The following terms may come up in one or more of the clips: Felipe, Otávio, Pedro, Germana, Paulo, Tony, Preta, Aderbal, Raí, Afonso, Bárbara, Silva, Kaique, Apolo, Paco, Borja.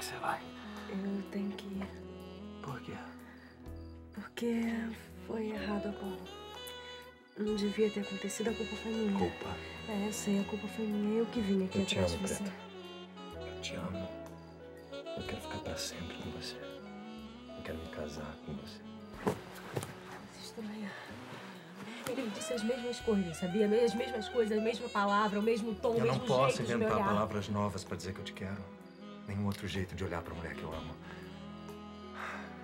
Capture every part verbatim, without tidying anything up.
que você vai? Eu tenho que ir. Por quê? Porque foi errado, Apolo. Não devia ter acontecido, a culpa foi minha. Culpa? É, eu sei, a culpa foi minha. Eu que vim aqui atrás de você. Eu te amo, Preta. Eu te amo. Eu quero ficar pra sempre com você. Eu quero me casar com você. Você estranha. Ele me disse as mesmas coisas, sabia? As mesmas coisas, a mesma palavra, o mesmo tom, o mesmo jeito de me olhar. Eu não posso inventar palavras novas pra dizer que eu te quero. Nenhum outro jeito de olhar pra mulher que eu amo.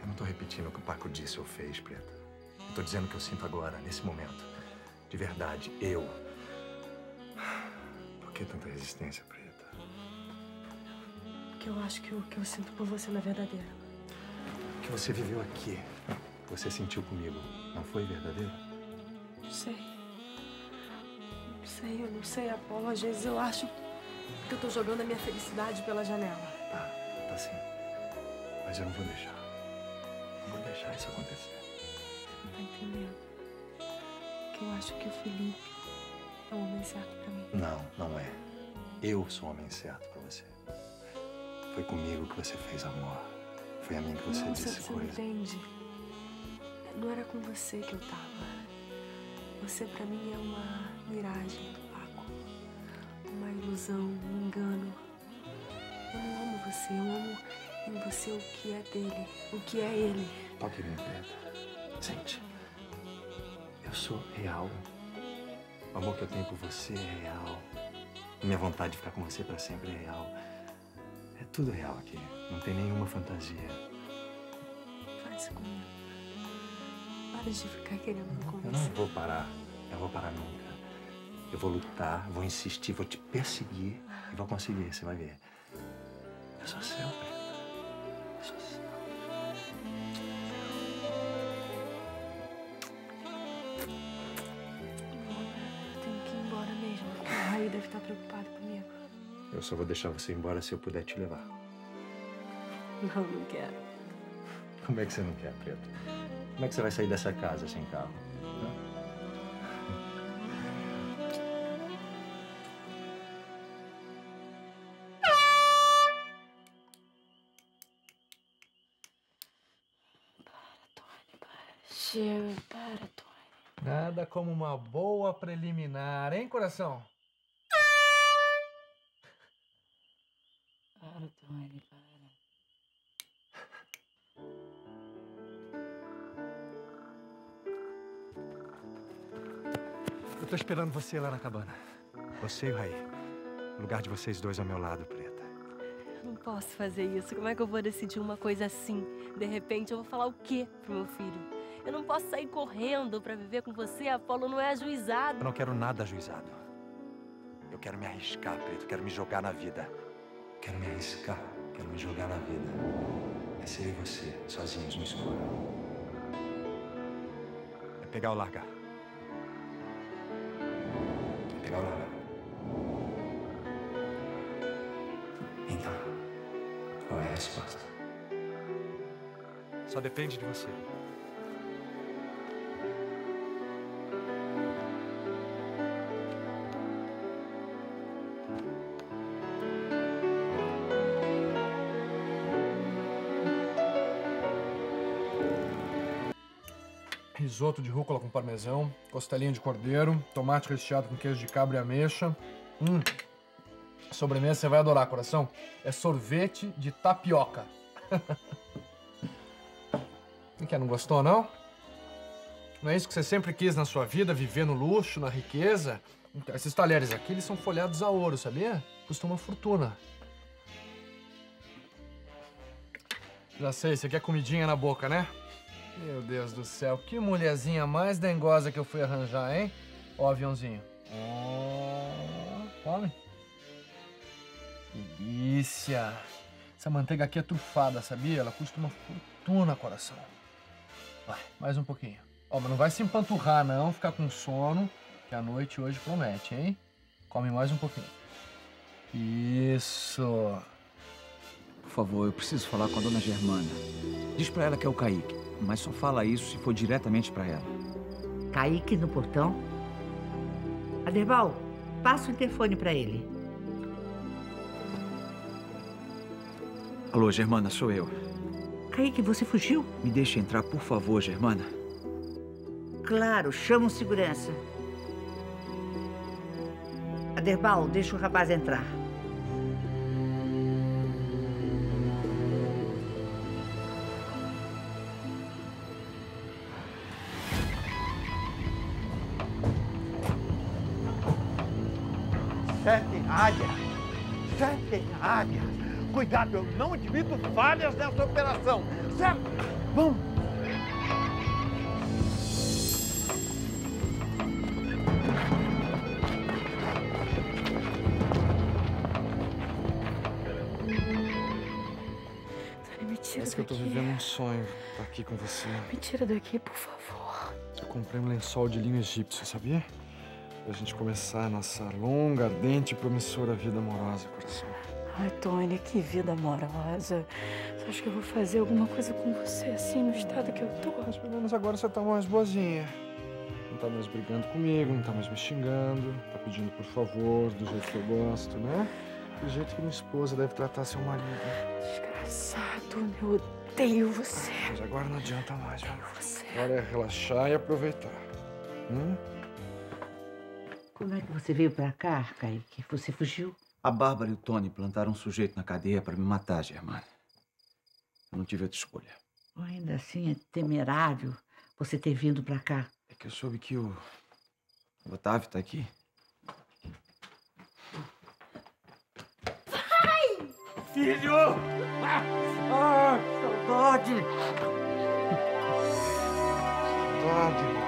Eu não tô repetindo o que o Paco disse ou fez, Preta. Eu tô dizendo o que eu sinto agora, nesse momento. De verdade, eu. Por que tanta resistência, Preta? Porque eu acho que o que eu sinto por você não é verdadeiro. O que você viveu aqui, você sentiu comigo, não foi verdadeiro? Não sei. Não sei, eu não sei, Apolo. Às vezes eu acho que eu tô jogando a minha felicidade pela janela. Tá, tá sim. Mas eu não vou deixar. Não vou deixar isso acontecer. Você não tá entendendo. Que eu acho que o Felipe é o homem certo pra mim. Não, não é. Eu sou o homem certo pra você. Foi comigo que você fez amor. Foi a mim que você não, disse você coisa. Você não entende. Não era com você que eu tava. Você, pra mim, é uma miragem do Paco. Uma ilusão, um engano. Eu não amo você, eu amo em você o que é dele, o que é ele. Toque minha pedra. Sente, eu sou real. O amor que eu tenho por você é real. Minha vontade de ficar com você pra sempre é real. É tudo real aqui, não tem nenhuma fantasia. Faz comigo. Para de ficar querendo conversar. Eu não vou parar. Eu vou parar nunca. Eu vou lutar, vou insistir, vou te perseguir e vou conseguir, você vai ver. Eu sou seu, Preta. Eu sou seu. Bom, eu tenho que ir embora mesmo. O Raí deve estar preocupado comigo. Eu só vou deixar você embora se eu puder te levar. Não, não quero. Como é que você não quer, Preta? Como é que você vai sair dessa casa sem carro? Para, Tony, para. Chega, para, Tony. Nada como uma boa preliminar, hein, coração? Para, Tony, para. Eu tô esperando você lá na cabana. Você e o Raí. O lugar de vocês dois ao meu lado, Preta. Eu não posso fazer isso. Como é que eu vou decidir uma coisa assim? De repente, eu vou falar o quê pro meu filho? Eu não posso sair correndo pra viver com você. Apolo não é ajuizado. Eu não quero nada ajuizado. Eu quero me arriscar, Preta. Eu quero me jogar na vida. Quero me arriscar. Quero me jogar na vida. É ser eu e você, sozinhos no escuro. É pegar ou largar. Então, qual é a resposta? Só depende de você. Risoto de rúcula com parmesão, costelinha de cordeiro, tomate recheado com queijo de cabra e ameixa. Hum, sobremesa você vai adorar, coração. É sorvete de tapioca. E que não gostou, não? Não é isso que você sempre quis na sua vida? Viver no luxo, na riqueza? Esses talheres aqui, eles são folheados a ouro, sabia? Custam uma fortuna. Já sei, você quer comidinha na boca, né? Meu Deus do céu, que mulherzinha mais dengosa que eu fui arranjar, hein? Ó, aviãozinho. Oh, come. Delícia. Essa manteiga aqui é trufada, sabia? Ela custa uma fortuna, coração. Vai, mais um pouquinho. Ó, mas não vai se empanturrar, não. Ficar com sono, que a noite hoje promete, hein? Come mais um pouquinho. Isso. Por favor, eu preciso falar com a dona Germana. Diz pra ela que é o Kaique. Mas só fala isso se for diretamente pra ela. Kaique no portão? Aderbal, passa o interfone pra ele. Alô, Germana, sou eu. Kaique, você fugiu? Me deixa entrar, por favor, Germana. Claro, chama o segurança. Aderbal, deixa o rapaz entrar. Sete águias! Sete águias! Cuidado, eu não admito falhas nessa operação, certo? Vamos! Parece que eu tô vivendo um sonho, tá aqui com você. Me tira daqui, por favor. Eu comprei um lençol de linho egípcio, sabia? Pra gente começar a nossa longa, ardente e promissora vida amorosa, coração. Ai, Tony, que vida amorosa. Você acha que eu vou fazer alguma coisa com você assim, no estado que eu tô? Mas pelo menos agora você tá mais boazinha. Não tá mais brigando comigo, não tá mais me xingando. Tá pedindo por favor, do jeito que eu gosto, né? Do jeito que minha esposa deve tratar seu marido. Desgraçado, eu odeio você. Mas agora não adianta mais, viu? Agora é relaxar e aproveitar. Hum? Como é que você veio pra cá, Kaique? Você fugiu? A Bárbara e o Tony plantaram um sujeito na cadeia pra me matar, Germana. Eu não tive outra escolha. Ainda assim, é temerário você ter vindo pra cá. É que eu soube que o, o Otávio tá aqui. Vai! Filho! Ah, saudade! Saudade, rapaz!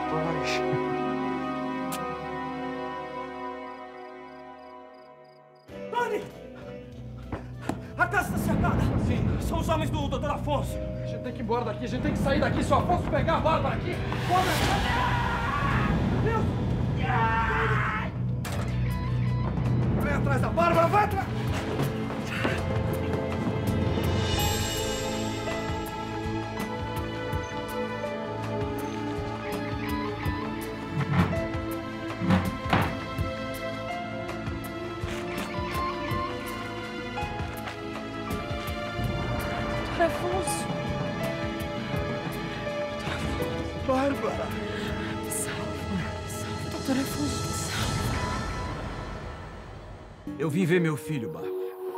A casa está cercada! Sim, são os homens do doutor Afonso! A gente tem que ir embora daqui, a gente tem que sair daqui! Se o Afonso pegar a Bárbara aqui, foda-se! Ah! Deus! Ah! Vai atrás da Bárbara, vai atrás! Eu vim ver meu filho, Bárbara.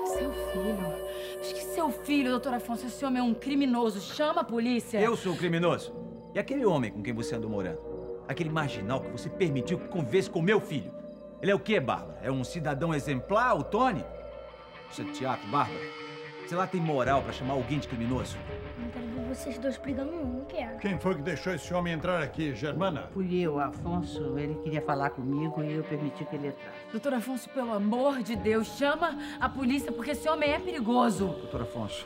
Seu filho? Acho que seu filho, doutor Afonso, esse homem é um criminoso. Chama a polícia. Eu sou o criminoso? E aquele homem com quem você andou morando? Aquele marginal que você permitiu que convivesse com meu filho? Ele é o quê, Bárbara? É um cidadão exemplar, o Tony? Isso é teatro, Bárbara. Você lá tem moral pra chamar alguém de criminoso? Não quero ver vocês dois brigando, não quero. Quem foi que deixou esse homem entrar aqui, Germana? Fui eu, Afonso. Ele queria falar comigo e eu permiti que ele entrasse. Doutor Afonso, pelo amor de Deus, chama a polícia porque esse homem é perigoso. Doutor Afonso,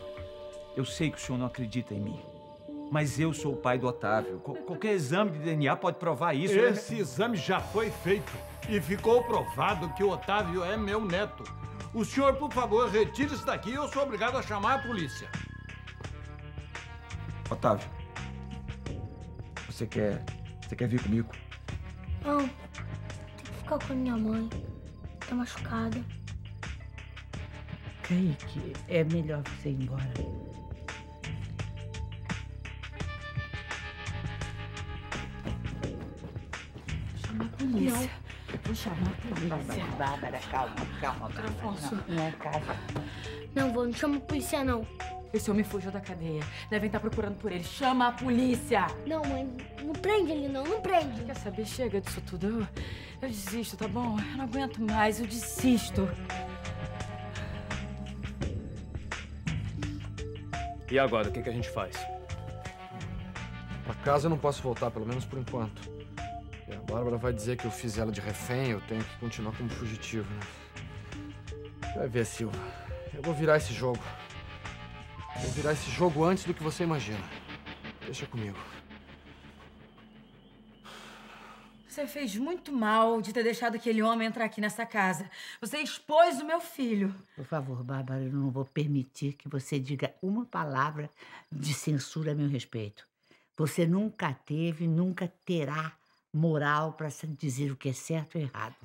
eu sei que o senhor não acredita em mim, mas eu sou o pai do Otávio. Qu- qualquer exame de D N A pode provar isso. Esse exame já foi feito e ficou provado que o Otávio é meu neto. O senhor, por favor, retire-se daqui e eu sou obrigado a chamar a polícia. Otávio, você quer, você quer vir comigo? Não, tem que ficar com a minha mãe. Tá machucada. Kaique, é melhor você ir embora. Vou chamar a polícia. Eu vou chamar a polícia. Bárbara, calma, calma. Doutor Afonso. Não, não é casa. Não vou, não chamo a polícia, não. Esse homem fugiu da cadeia. Devem estar procurando por ele. Chama a polícia! Não, mãe. Não prende ele, não. Não prende. Quer saber? Chega disso tudo. Eu, eu desisto, tá bom? Eu não aguento mais. Eu desisto. E agora? O que, que a gente faz? Pra casa eu não posso voltar, pelo menos por enquanto. E a Bárbara vai dizer que eu fiz ela de refém. Eu tenho que continuar como fugitivo, né? Vai ver, Silva. Eu vou virar esse jogo. Vou virar esse jogo antes do que você imagina. Deixa comigo. Você fez muito mal de ter deixado aquele homem entrar aqui nessa casa. Você expôs o meu filho. Por favor, Bárbara, eu não vou permitir que você diga uma palavra de censura a meu respeito. Você nunca teve, nunca terá moral para dizer o que é certo e errado.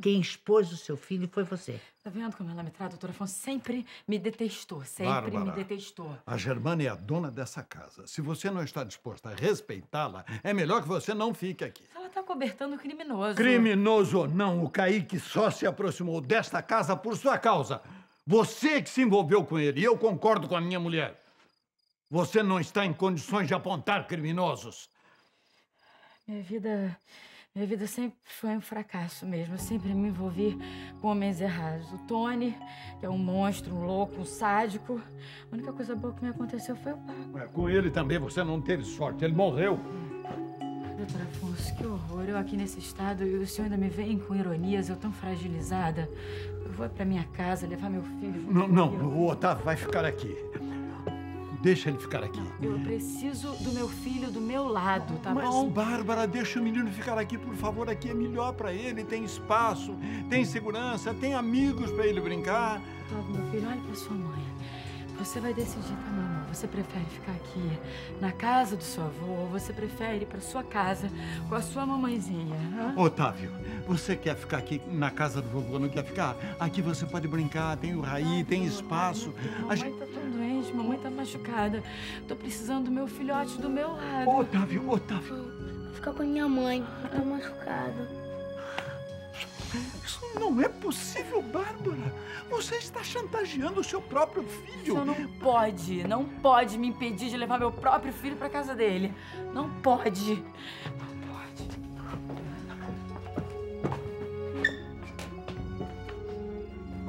Quem expôs o seu filho foi você. Tá vendo como ela me trata? A doutora Afonso sempre me detestou. Sempre Bárbara, me detestou. A Germana é a dona dessa casa. Se você não está disposta a respeitá-la, é melhor que você não fique aqui. Ela tá cobertando o criminoso. Criminoso ou não, o Kaique só se aproximou desta casa por sua causa. Você que se envolveu com ele. E eu concordo com a minha mulher. Você não está em condições de apontar criminosos. Minha vida... Minha vida sempre foi um fracasso mesmo. Eu sempre me envolvi com homens errados. O Tony, que é um monstro, um louco, um sádico. A única coisa boa que me aconteceu foi o Paco. É, com ele também você não teve sorte. Ele morreu. Doutor Afonso, que horror. Eu aqui nesse estado e o senhor ainda me vem com ironias. Eu tão fragilizada. Eu vou pra minha casa levar meu filho. Não, não. Eu... O Otávio vai ficar aqui. Deixa ele ficar aqui. Não, eu preciso do meu filho do meu lado, tá Mas, bom? Mas, Bárbara, deixa o menino ficar aqui, por favor. Aqui é melhor pra ele. Tem espaço, tem segurança, tem amigos pra ele brincar. Otávio, meu filho, olha pra sua mãe. Você vai decidir, tá, meu amor? Você prefere ficar aqui na casa do seu avô ou você prefere ir pra sua casa com a sua mamãezinha? Hã? Otávio, você quer ficar aqui na casa do vovô, não quer ficar? Aqui você pode brincar, tem o Raí, tem espaço. A gente... Mamãe tá machucada. Tô precisando do meu filhote do meu lado. Otávio, Otávio. Vou ficar com a minha mãe. Ela tá machucada. Isso não é possível, Bárbara. Você está chantageando o seu próprio filho. Você não pode. Não pode me impedir de levar meu próprio filho pra casa dele. Não pode. Não pode.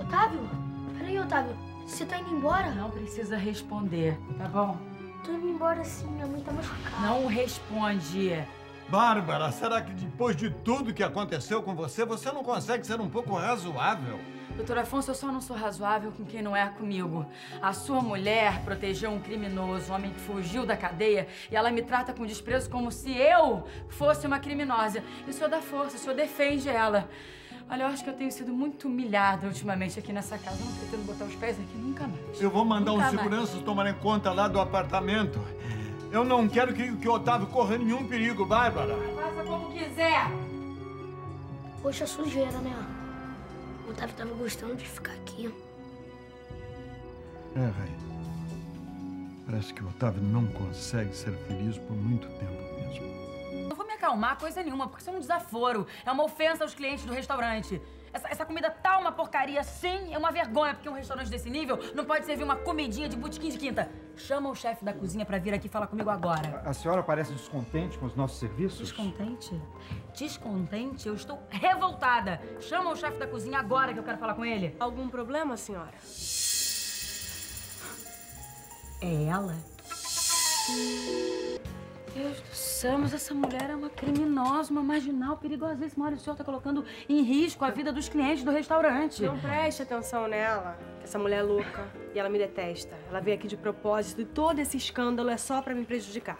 Otávio? Peraí, Otávio. Você tá indo embora? Não precisa responder, tá bom? Tô indo embora sim, minha mãe tá machucada. Não responde. Bárbara, será que depois de tudo que aconteceu com você, você não consegue ser um pouco razoável? Doutor Afonso, eu só não sou razoável com quem não é comigo. A sua mulher protegeu um criminoso, um homem que fugiu da cadeia, e ela me trata com desprezo como se eu fosse uma criminosa. E o senhor dá força, o senhor defende ela. Olha, eu acho que eu tenho sido muito humilhada ultimamente aqui nessa casa. Eu não pretendo botar os pés aqui nunca mais. Eu vou mandar um segurança tomar conta lá do apartamento. Eu não quero que, que o Otávio corra nenhum perigo, Bárbara. Faça como quiser. Poxa, sujeira, né? O Otávio tava gostando de ficar aqui. É, Raí. Parece que o Otávio não consegue ser feliz por muito tempo mesmo. Acalmar coisa nenhuma, porque isso é um desaforo. É uma ofensa aos clientes do restaurante. Essa, essa comida tá uma porcaria, sim, é uma vergonha, porque um restaurante desse nível não pode servir uma comidinha de botequim de quinta. Chama o chefe da cozinha pra vir aqui falar comigo agora. A, a senhora parece descontente com os nossos serviços? Descontente? Descontente? Eu estou revoltada. Chama o chefe da cozinha agora que eu quero falar com ele. Algum problema, senhora? É ela? Deus do céu, mas essa mulher é uma criminosa, uma marginal, perigosíssima. Olha, o senhor tá colocando em risco a vida dos clientes do restaurante. Não preste atenção nela, que essa mulher é louca e ela me detesta. Ela veio aqui de propósito e todo esse escândalo é só pra me prejudicar.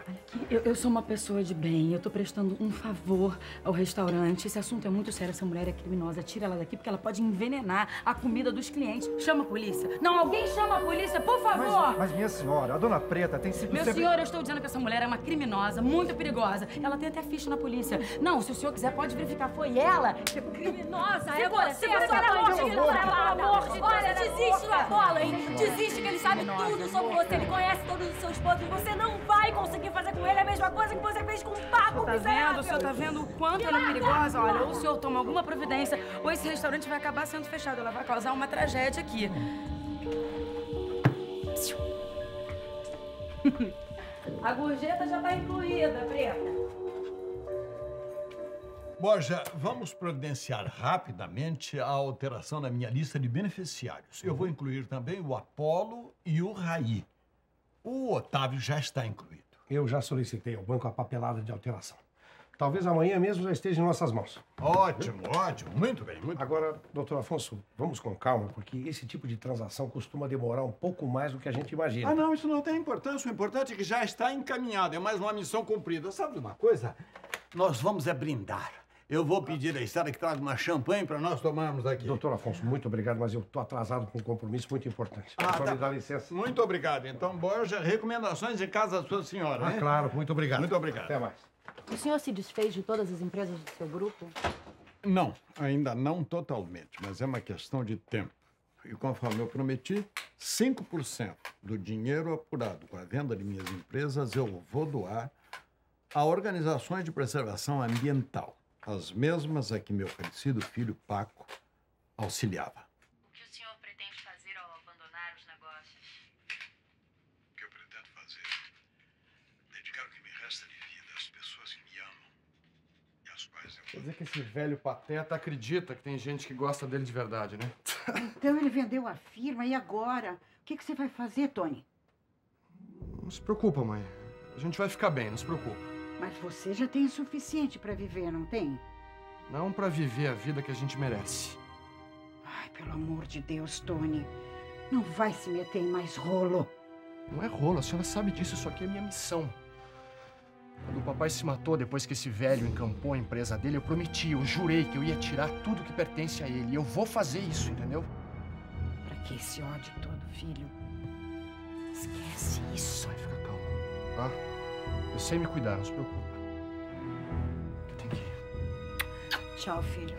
Eu, eu sou uma pessoa de bem, eu tô prestando um favor ao restaurante. Esse assunto é muito sério, essa mulher é criminosa. Tira ela daqui porque ela pode envenenar a comida dos clientes. Chama a polícia. Não, alguém chama a polícia, por favor! Mas, mas minha senhora, a dona Preta tem sido... Meu sempre... senhor, eu estou dizendo que essa mulher é uma criminosa. Muito perigosa. Ela tem até ficha na polícia. Não, se o senhor quiser, pode verificar. Foi ela. Criminosa, é você. Olha, desiste da bola, hein? Desiste que ele sabe tudo sobre você. Ele conhece todos os seus pontos. Você não vai conseguir fazer com ele a mesma coisa que você fez com o Paco, miserável. O senhor tá vendo o quanto ela é perigosa? Olha, ou o senhor toma alguma providência, ou esse restaurante vai acabar sendo fechado. Ela vai causar uma tragédia aqui. A gorjeta já tá incluída, Preta. Borja, vamos providenciar rapidamente a alteração na minha lista de beneficiários. Eu vou incluir também o Apolo e o Raí. O Otávio já está incluído. Eu já solicitei ao banco a papelada de alteração. Talvez amanhã mesmo já esteja em nossas mãos. Ótimo, ótimo. Muito bem, muito bem. Agora, doutor Afonso, vamos com calma, porque esse tipo de transação costuma demorar um pouco mais do que a gente imagina. Ah, não, isso não tem importância. O importante é que já está encaminhado. É mais uma missão cumprida. Sabe de uma coisa? Nós vamos é brindar. Eu vou pedir à Estela que traga uma champanhe para nós tomarmos aqui. Doutor Afonso, muito obrigado, mas eu tô atrasado com um compromisso muito importante. Ah, só tá. Me dá licença. Muito obrigado. Então, Borja, recomendações de casa da sua senhora, Ah, hein? Claro. Muito obrigado. Muito obrigado. Até mais. O senhor se desfez de todas as empresas do seu grupo? Não, ainda não totalmente, mas é uma questão de tempo. E conforme eu prometi, cinco por cento do dinheiro apurado com a venda de minhas empresas eu vou doar a organizações de preservação ambiental, as mesmas a que meu falecido filho Paco auxiliava. O que o senhor pretende fazer ao abandonar os negócios? O que eu pretendo fazer? Dedicar o que me resta de vida às pessoas que me amam e às quais eu... Quer dizer que esse velho pateta acredita que tem gente que gosta dele de verdade, né? Então ele vendeu a firma, e agora? O que, que você vai fazer, Tony? Não se preocupa, mãe. A gente vai ficar bem, não se preocupa. Mas você já tem o suficiente pra viver, não tem? Não pra viver a vida que a gente merece. Ai, pelo amor de Deus, Tony. Não vai se meter em mais rolo. Não é rolo, a senhora sabe disso. Isso aqui é minha missão. Quando o papai se matou, depois que esse velho encampou a empresa dele, eu prometi, eu jurei que eu ia tirar tudo que pertence a ele. E eu vou fazer isso, entendeu? Pra que esse ódio todo, filho? Esquece isso. Vai ficar calmo, tá? Eu sei me cuidar, não se preocupa. Eu tenho que ir. Tchau, filho.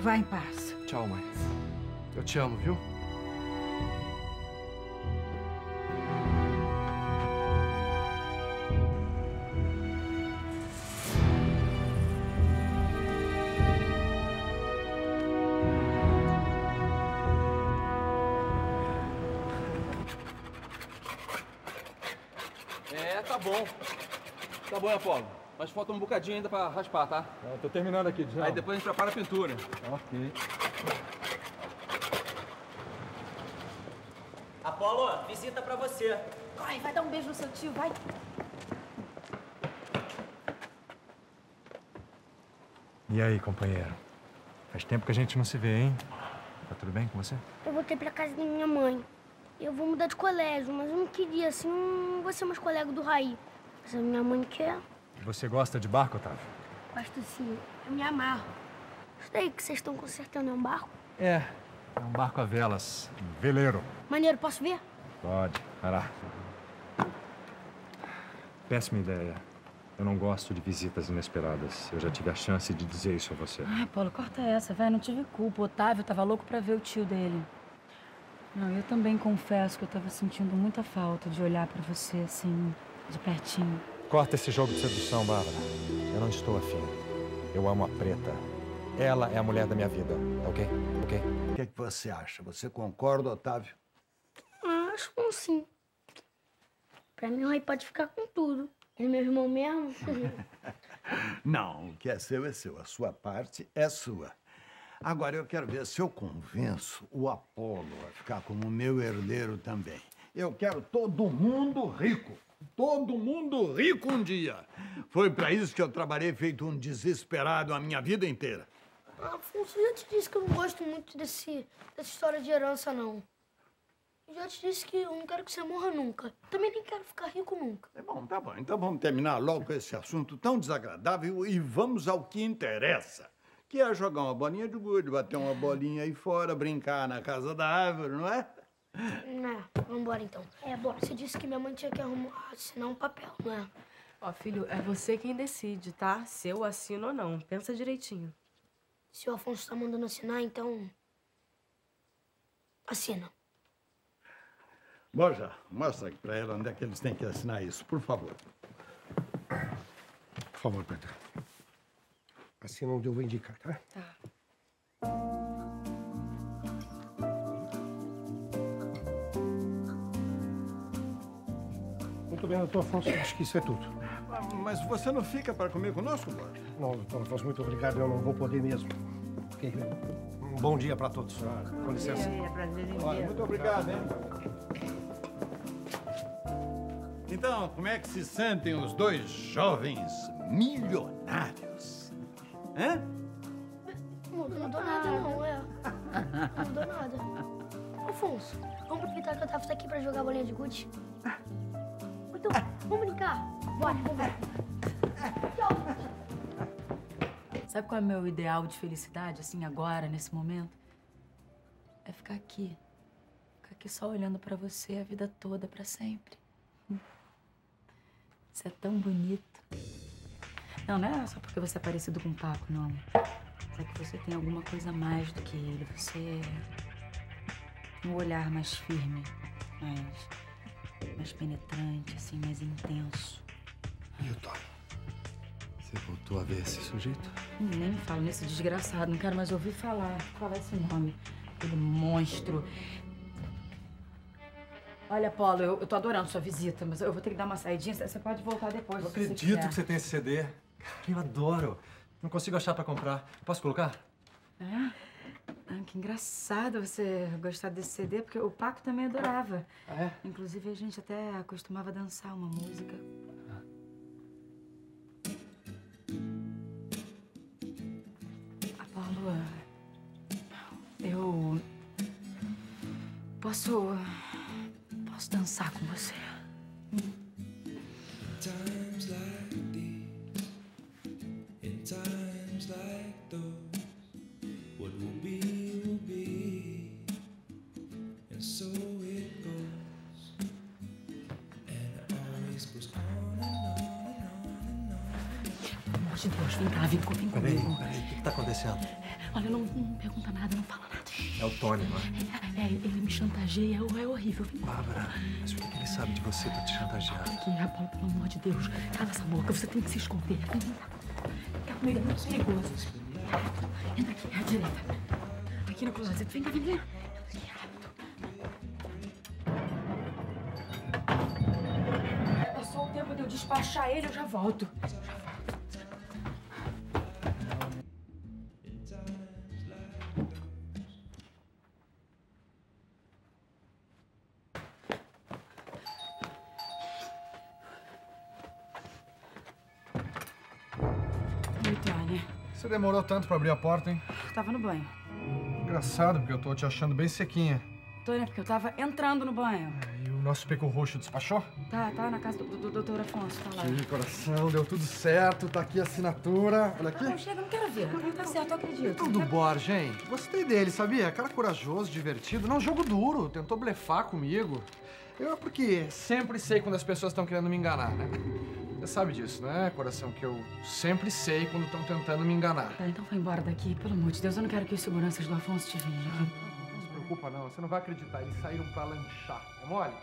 Vá em paz. Tchau, mãe. Eu te amo, viu? Tá bom, Apolo. Mas falta um bocadinho ainda pra raspar, tá? Eu tô terminando aqui já. Aí depois a gente prepara a pintura. Ok. Apolo, visita pra você. Corre, vai dar um beijo no seu tio, vai. E aí, companheiro? Faz tempo que a gente não se vê, hein? Tá tudo bem com você? Eu voltei pra casa da minha mãe. Eu vou mudar de colégio, mas eu não queria, assim, não vou ser mais colega do Raí. Mas a minha mãe quer. Você gosta de barco, Otávio? Gosto sim. Eu me amarro. Isso daí que vocês estão consertando é um barco? É. É um barco a velas. Um veleiro. Maneiro, posso ver? Pode. Vai lá. Péssima ideia. Eu não gosto de visitas inesperadas. Eu já tive a chance de dizer isso a você. Ai, Paulo, corta essa, velho. Não tive culpa. O Otávio tava louco pra ver o tio dele. Não, eu também confesso que eu tava sentindo muita falta de olhar pra você, assim... de pertinho. Corta esse jogo de sedução, Bárbara. Eu não estou afim. Eu amo a Preta. Ela é a mulher da minha vida, ok? Ok? O que é que você acha? Você concorda, Otávio? Ah, acho que sim. Pra mim, o Raí pode ficar com tudo. Ele é meu irmão mesmo. Não, o que é seu é seu. A sua parte é sua. Agora, eu quero ver se eu convenço o Apolo a ficar como meu herdeiro também. Eu quero todo mundo rico. Todo mundo rico um dia. Foi pra isso que eu trabalhei feito um desesperado a minha vida inteira. Afonso, eu já te disse que eu não gosto muito desse, dessa história de herança, não. Eu já te disse que eu não quero que você morra nunca. Também nem quero ficar rico nunca. É bom, tá bom. Então vamos terminar logo com esse assunto tão desagradável e vamos ao que interessa. Que é jogar uma bolinha de gude, bater uma bolinha aí fora, brincar na casa da árvore, não é? Não, vamos embora então. É, bom, você disse que minha mãe tinha que arrumar, assinar um papel, não é? Ó, filho, é você quem decide, tá? Se eu assino ou não. Pensa direitinho. Se o Afonso tá mandando assinar, então... assina. Borja, mostra aqui pra ela onde é que eles têm que assinar isso, por favor. Por favor, Pedro. Assina onde eu vou indicar, tá? Tá. Muito bem, doutor Afonso, acho que isso é tudo. Mas você não fica para comer conosco, Borja? Não, doutor Afonso, muito obrigado. Eu não vou poder mesmo. Okay. Um bom dia para todos. Ah, com licença. É prazer em Olha, muito obrigado, hein? Então, como é que se sentem os dois jovens milionários? Hã? Não mudou nada, não, é? Não mudou nada. Afonso, vamos aproveitar que eu tava aqui para jogar a bolinha de gude? Então, vamos brincar. Bora, vamos ver. Sabe qual é o meu ideal de felicidade, assim, agora, nesse momento? É ficar aqui. Ficar aqui só olhando pra você a vida toda, pra sempre. Isso é tão bonito. Não, não é só porque você é parecido com o Paco, não. é que você tem alguma coisa a mais do que ele. Você tem um olhar mais firme, mais, mais penetrante, assim, mais intenso. E o Tony? Você voltou a ver esse sujeito? Nem me falo nesse desgraçado, não quero mais ouvir falar. Falar esse nome, aquele monstro. Olha, Paulo, eu, eu tô adorando sua visita, mas eu vou ter que dar uma saidinha. Você pode voltar depois. Não acredito que você tem esse C D. Cara, eu adoro. Não consigo achar pra comprar. Posso colocar? É? Ah, que engraçado você gostar desse C D, porque o Paco também adorava. Ah, é? Inclusive, a gente até costumava dançar uma música. Ah. Apolo, eu posso... posso dançar com você. De Deus, vem cá, vem, vem comigo. Peraí, o que tá acontecendo? Olha, não, não pergunta nada, não fala nada. É o Tony, não é? É, ele me chantageia, é horrível. Vem Bárbara, mas o que ele sabe de você pra te chantagear? Aqui, Apolo, pelo amor de Deus, cala essa boca, você tem que se esconder. Vem cá, fica comigo, é muito perigoso. Entra aqui, à direita. Aqui no closet, vem cá, vem, vem. É só o tempo de eu despachar ele, eu já volto. Você demorou tanto pra abrir a porta, hein? Eu tava no banho. Engraçado, porque eu tô te achando bem sequinha. Tô, né? Porque eu tava entrando no banho. É, e o nosso peco roxo despachou? Tá, tá na casa do, do, do doutor Afonso, tá lá. Sim, coração, deu tudo certo, tá aqui a assinatura. Olha aqui. Não, chega, não quero ver. Não tá certo, eu acredito. Tudo do Borja, hein? Gostei dele, sabia? Cara corajoso, divertido. Não, jogo duro, tentou blefar comigo. Eu é porque sempre sei quando as pessoas estão querendo me enganar, né? Você sabe disso, né, coração? Que eu sempre sei quando estão tentando me enganar. Tá, então vai embora daqui. Pelo amor de Deus, eu não quero que os seguranças do Afonso te vejam. Não, não se preocupa, não. Você não vai acreditar. Eles saíram pra lanchar. É mole?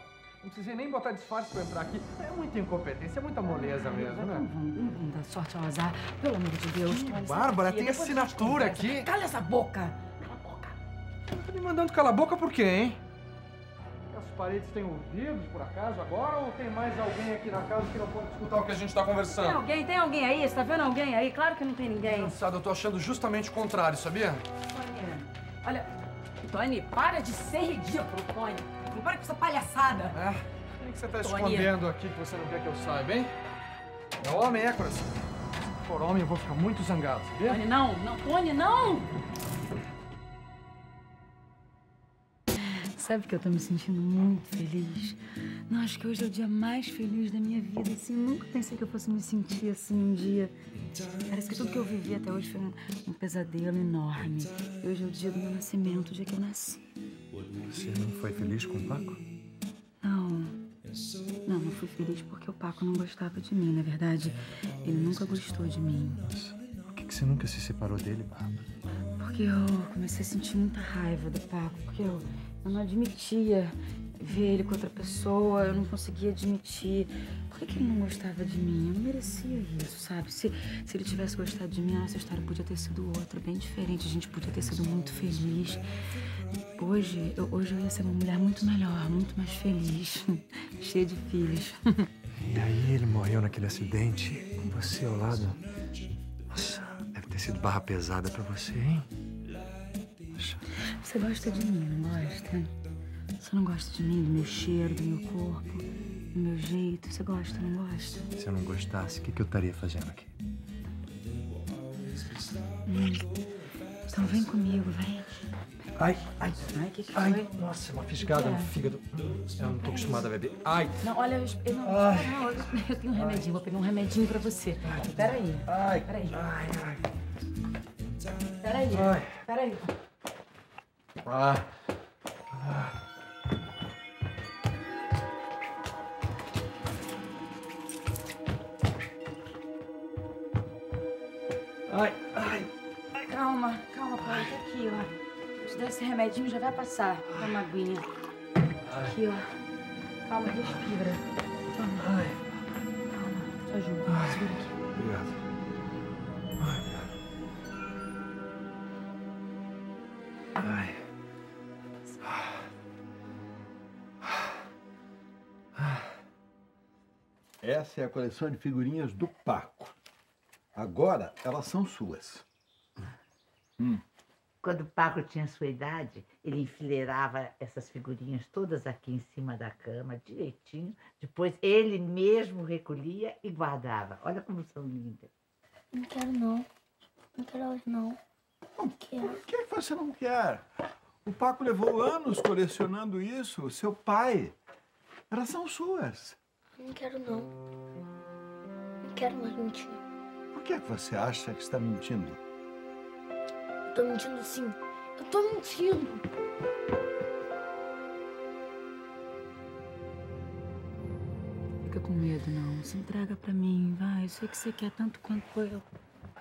Não precisei nem botar disfarce pra entrar aqui. É muita incompetência, é muita moleza mesmo, né? Não vão, não vão dar sorte ao azar. Pelo amor de Deus. Hum, Bárbara, tem assinatura aqui. Cala essa boca! Cala a boca! Você tá me mandando calar a boca por quê, hein? As paredes têm ouvidos, por acaso, agora? Ou tem mais alguém aqui na casa que não pode escutar o que a gente tá conversando? Tem alguém? Tem alguém aí? Você tá vendo alguém aí? Claro que não tem ninguém. Cansado, eu tô achando justamente o contrário, sabia? Tony, olha... Tony, para de ser ridículo, Tony. Não para com essa palhaçada. É? O que você tá Tony. escondendo aqui que você não quer que eu saiba, hein? É homem, é, coração? Se for homem, eu vou ficar muito zangado, sabia? Tony, não! Não, Tony, não! Sabe que eu tô me sentindo muito feliz? Não, acho que hoje é o dia mais feliz da minha vida, assim. Nunca pensei que eu fosse me sentir assim um dia. Parece que tudo que eu vivi até hoje foi um, um pesadelo enorme. E hoje é o dia do meu nascimento, o dia que eu nasci. Você não foi feliz com o Paco? Não. Não, não fui feliz porque o Paco não gostava de mim, na verdade. Ele nunca gostou de mim. Nossa, por que você nunca se separou dele, Bárbara? Porque eu comecei a sentir muita raiva do Paco, porque eu... Eu não admitia ver ele com outra pessoa, eu não conseguia admitir. Por que, que ele não gostava de mim? Eu não merecia isso, sabe? Se, se ele tivesse gostado de mim, a nossa história podia ter sido outra, bem diferente. A gente podia ter sido muito feliz. Hoje eu, hoje eu ia ser uma mulher muito melhor, muito mais feliz, cheia de filhos. E aí ele morreu naquele acidente, com você ao lado. Nossa, deve ter sido barra pesada pra você, hein? Você gosta de mim, não gosta? Você não gosta de mim, do meu cheiro, do meu corpo, do meu jeito? Você gosta, não gosta? Se eu não gostasse, o que, que eu estaria fazendo aqui? Hum. Então vem comigo, vem. Ai, ai, ai, que que ai. Foi? Nossa, uma fisgada no fígado. Eu não tô acostumada a beber. Ai. Não, olha, eu, não, ai. Não, eu, eu tenho um remedinho, ai. Vou pegar um remedinho pra você. Ai. Peraí. Ai. Peraí. Ai, ai. Peraí. Ai. Peraí. Ah. Ah. Ai, ai, ai. Calma, esse remedinho já vai passar. Toma uma aguinha. Ai. Aqui, ó. Calma, respira. Toma. Ai. Calma, te ajudo. Ai. Segura aqui. Obrigado. Ai, cara. Ai. Essa é a coleção de figurinhas do Paco. Agora, elas são suas. Hum. Quando o Paco tinha sua idade, ele enfileirava essas figurinhas todas aqui em cima da cama, direitinho. Depois, ele mesmo recolhia e guardava. Olha como são lindas. Não quero, não. Não quero hoje, não. Não quero. Por que você não quer? O Paco levou anos colecionando isso. Seu pai. Elas são suas. Não quero, não. Não quero mais mentir. Por que você acha que está mentindo? Eu tô mentindo, sim. Eu tô mentindo. Fica com medo, não. Se entrega pra mim, vai. Eu sei que você quer tanto quanto eu.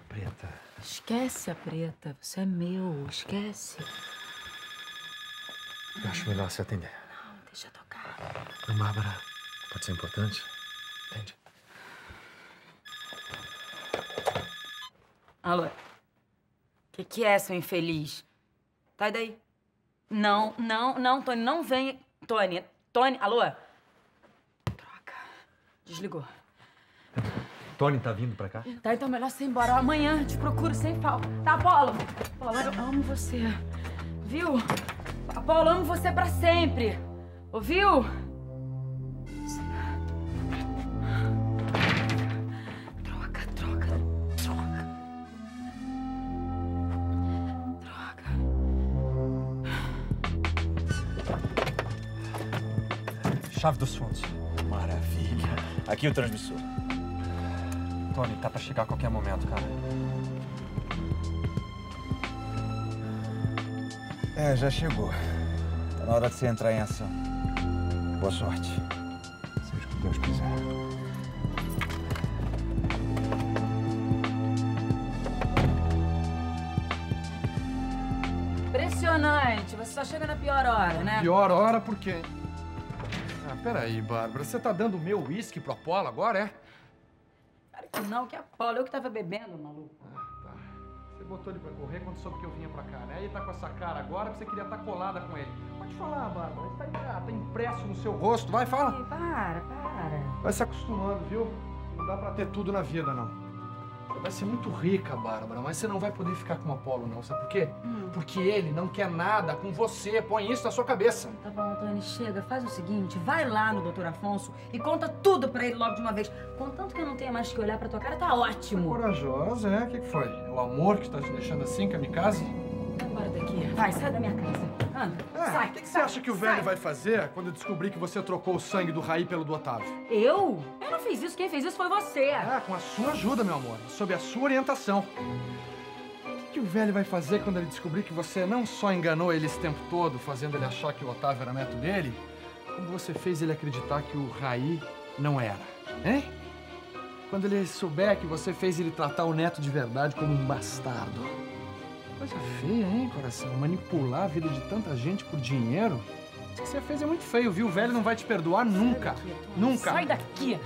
Preta. Esquece a Preta. Você é meu. Esquece. Eu acho melhor você atender. Não, deixa eu tocar. Não, Bárbara. Pode ser importante? Entende? Alô? O que, que é, seu infeliz? Sai daí. Não, não, não, Tony, não vem. Tony, Tony, alô? Troca. Desligou. Tony tá vindo pra cá? Tá, então melhor você ir embora. Amanhã te procuro sem falta. Tá, Apolo? Apolo, eu amo você. Viu? Apolo, amo você pra sempre. Ouviu? Chave dos fundos. Maravilha. Aqui o transmissor. Tony, tá pra chegar a qualquer momento, cara. É, já chegou. Tá na hora de você entrar em ação. Boa sorte. Seja o que Deus quiser. Impressionante. Você só chega na pior hora, né? Pior hora por quê? Ah, peraí, Bárbara. Você tá dando o meu uísque pro Apolo agora, é? Claro que não, que Apolo. Eu que tava bebendo, maluco. Ah, tá. Você botou ele pra correr quando soube que eu vinha pra cá, né? Aí ele tá com essa cara agora porque você queria estar tá colada com ele. Pode falar, Bárbara. Ele tá engraçado, tá impresso no seu rosto. Vai, fala. Ei, para, para. Vai se acostumando, viu? Não dá pra ter tudo na vida, não. Você vai ser muito rica, Bárbara, mas você não vai poder ficar com o Apolo, não. Sabe por quê? Hum. Porque ele não quer nada com você. Põe isso na sua cabeça. Tá bom, Tony, chega. Faz o seguinte, vai lá no doutor Afonso e conta tudo pra ele logo de uma vez. Contanto que eu não tenha mais que olhar pra tua cara, tá ótimo. Corajosa, é? O que foi? É o amor que tá te deixando assim, que eu me case? Vai embora daqui. Vai, sai da minha casa. Anda, é, sai. O que, que você acha que o velho sai. vai fazer quando descobrir que você trocou o sangue do Raí pelo do Otávio? Eu? Eu não fiz isso. Quem fez isso foi você. Ah, com a sua ajuda, meu amor. Sob a sua orientação. O que, que o velho vai fazer quando ele descobrir que você não só enganou ele esse tempo todo, fazendo ele achar que o Otávio era neto dele, como você fez ele acreditar que o Raí não era, hein? Quando ele souber que você fez ele tratar o neto de verdade como um bastardo. Coisa feia, hein, coração? Manipular a vida de tanta gente por dinheiro? Isso que você fez é muito feio, viu? O velho não vai te perdoar nunca. Sai daqui, nunca. Sai daqui!